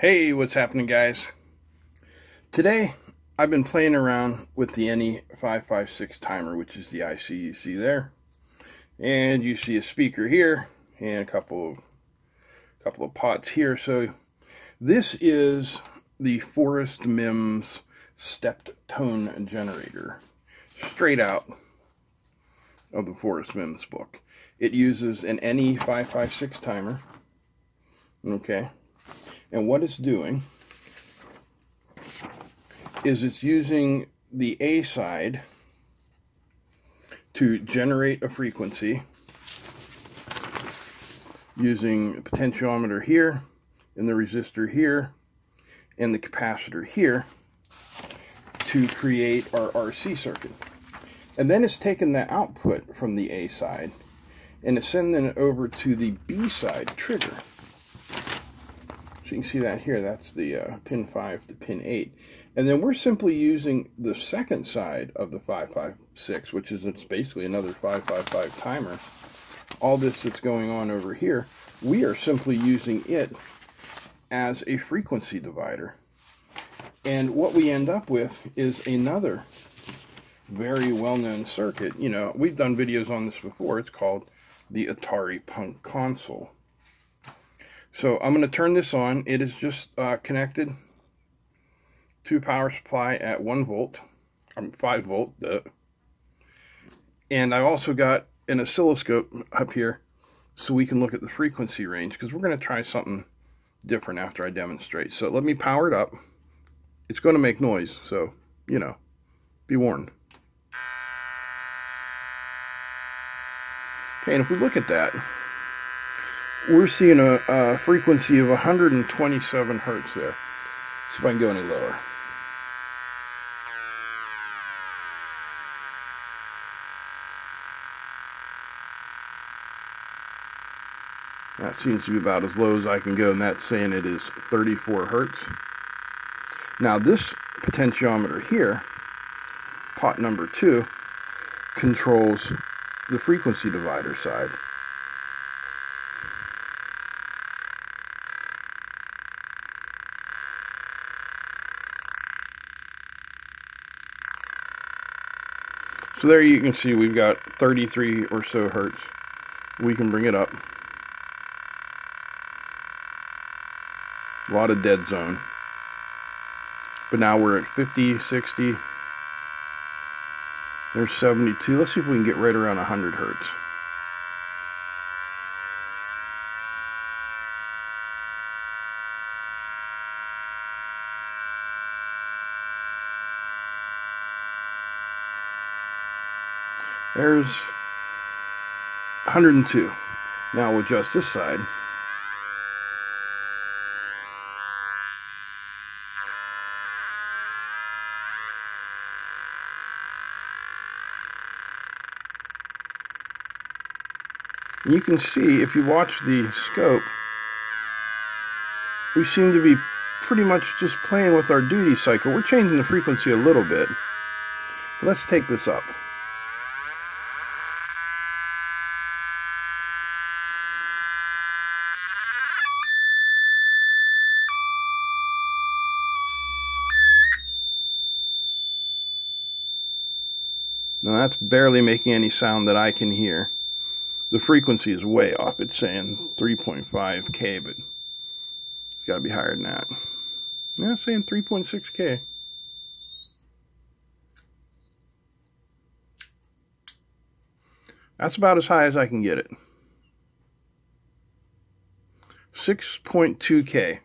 Hey, what's happening, guys? Today I've been playing around with the NE556 timer, which is the IC you see there, and you see a speaker here and a couple of pots here. So this is the Forrest Mims Stepped Tone Generator, straight out of the Forrest Mims book. It uses an NE556 timer. Okay. And what it's doing is it's using the A side to generate a frequency using a potentiometer here, and the resistor here, and the capacitor here to create our RC circuit. And then it's taking the output from the A side and it's sending it over to the B side trigger. So you can see that here, that's the pin 5 to pin 8. And then we're simply using the second side of the 556, which is it's basically another 555 timer. All this that's going on over here, we are simply using it as a frequency divider. And what we end up with is another very well-known circuit. You know, we've done videos on this before. It's called the Atari Punk Console. So I'm going to turn this on. It is just connected to power supply at 1 volt, 5 volt, and I've also got an oscilloscope up here so we can look at the frequency range, because we're going to try something different after I demonstrate. So let me power it up. It's going to make noise, so you know, be warned. Okay, and if we look at that, we're seeing a frequency of 127 hertz there. See if I can go any lower. That seems to be about as low as I can go, and that's saying it is 34 hertz. Now this potentiometer here, pot number 2, controls the frequency divider side. So there you can see we've got 33 or so hertz. We can bring it up. A lot of dead zone. But now we're at 50, 60. There's 72. Let's see if we can get right around 100 hertz. There's 102. Now we'll adjust this side. And you can see, if you watch the scope, we seem to be pretty much just playing with our duty cycle. We're changing the frequency a little bit. Let's take this up. Now that's barely making any sound that I can hear. The frequency is way off. It's saying 3.5K, but it's got to be higher than that. Yeah, it's saying 3.6K. That's about as high as I can get it. 6.2K. All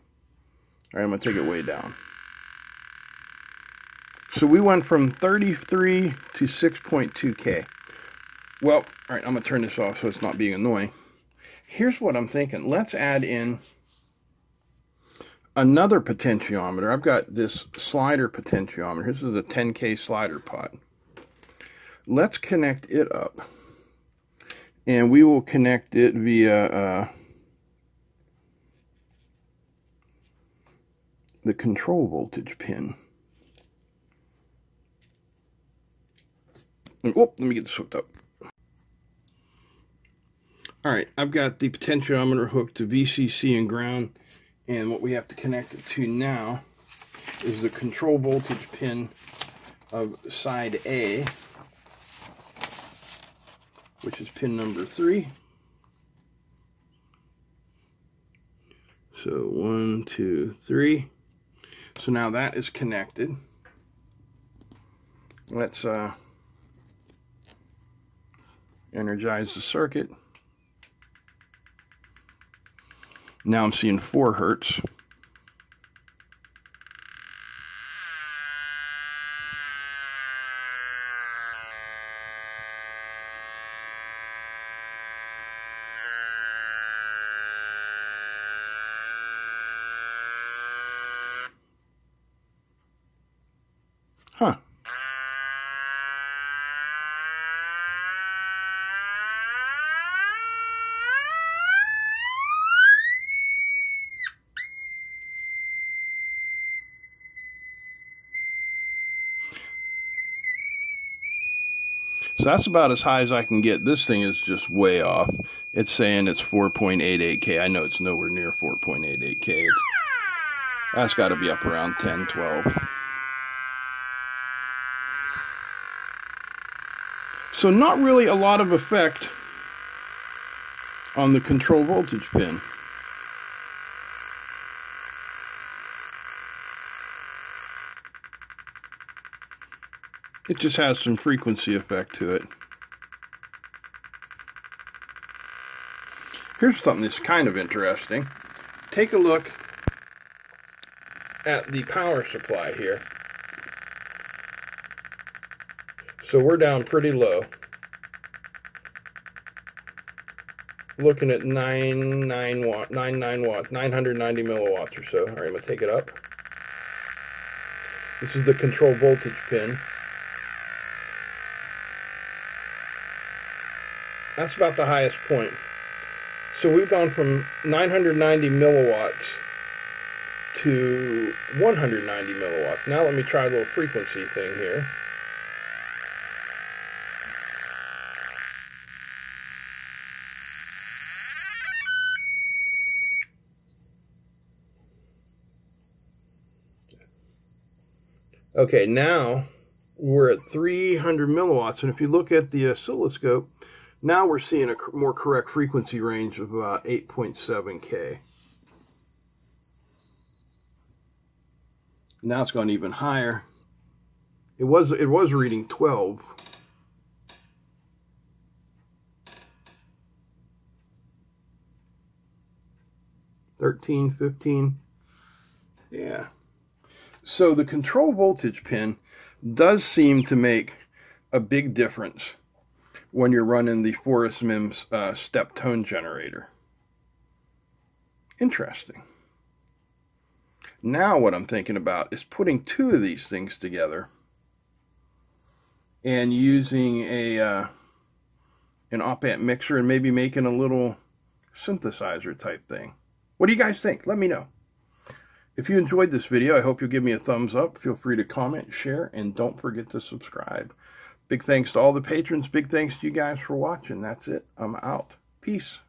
right, I'm going to take it way down. So we went from 33 to 6.2K. Well, all right, I'm going to turn this off so it's not being annoying. Here's what I'm thinking. Let's add in another potentiometer. I've got this slider potentiometer. This is a 10K slider pot. Let's connect it up. And we will connect it via the control voltage pin. Oh, let me get this hooked up. All right, I've got the potentiometer hooked to VCC and ground And what we have to connect it to now is the control voltage pin of side A, which is pin number 3. So 1, 2, 3. So now that is connected. Let's energize the circuit. Now I'm seeing 4 Hertz. Huh. So that's about as high as I can get. This thing is just way off. It's saying it's 4.88K. I know it's nowhere near 4.88K. That's got to be up around 10, 12. So not really a lot of effect on the control voltage pin. It just has some frequency effect to it. Here's something that's kind of interesting. Take a look at the power supply here. So we're down pretty low. Looking at 990 milliwatts or so. All right, I'm going to take it up. This is the control voltage pin. That's about the highest point. So we've gone from 990 milliwatts to 190 milliwatts. Now let me try a little frequency thing here. Okay, now we're at 300 milliwatts, and if you look at the oscilloscope, now we're seeing a more correct frequency range of 8.7K. Now it's gone even higher. It was reading 12. $13, $15. Yeah. So the control voltage pin does seem to make a big difference when you're running the Forrest Mims Stepped Tone Generator. Interesting. Now what I'm thinking about is putting 2 of these things together and using a an op-amp mixer and maybe making a little synthesizer type thing. What do you guys think? Let me know. If you enjoyed this video, I hope you'll give me a thumbs up. Feel free to comment, share, and don't forget to subscribe. Big thanks to all the patrons. Big thanks to you guys for watching. That's it. I'm out. Peace.